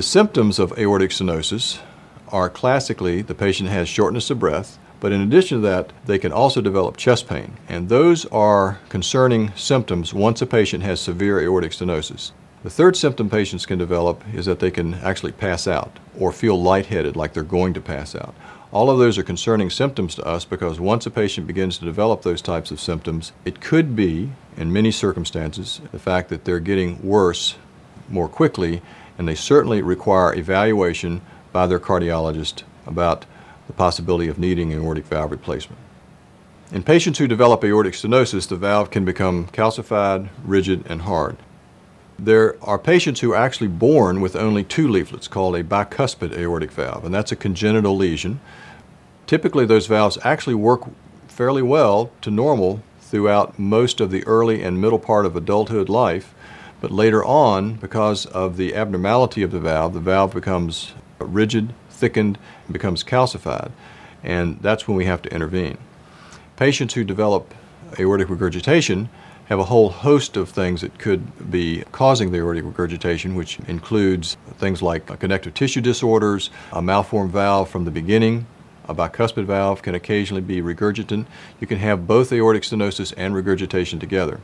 The symptoms of aortic stenosis are classically the patient has shortness of breath, but in addition to that, they can also develop chest pain. And those are concerning symptoms once a patient has severe aortic stenosis. The third symptom patients can develop is that they can actually pass out or feel lightheaded like they're going to pass out. All of those are concerning symptoms to us because once a patient begins to develop those types of symptoms, it could be, in many circumstances, the fact that they're getting worse more quickly, and they certainly require evaluation by their cardiologist about the possibility of needing aortic valve replacement. In patients who develop aortic stenosis, the valve can become calcified, rigid, and hard. There are patients who are actually born with only two leaflets called a bicuspid aortic valve, and that's a congenital lesion. Typically, those valves actually work fairly well to normal throughout most of the early and middle part of adulthood life, but later on, because of the abnormality of the valve becomes rigid, thickened, and becomes calcified, and that's when we have to intervene. Patients who develop aortic regurgitation have a whole host of things that could be causing the aortic regurgitation, which includes things like connective tissue disorders, a malformed valve from the beginning, a bicuspid valve can occasionally be regurgitant. You can have both aortic stenosis and regurgitation together.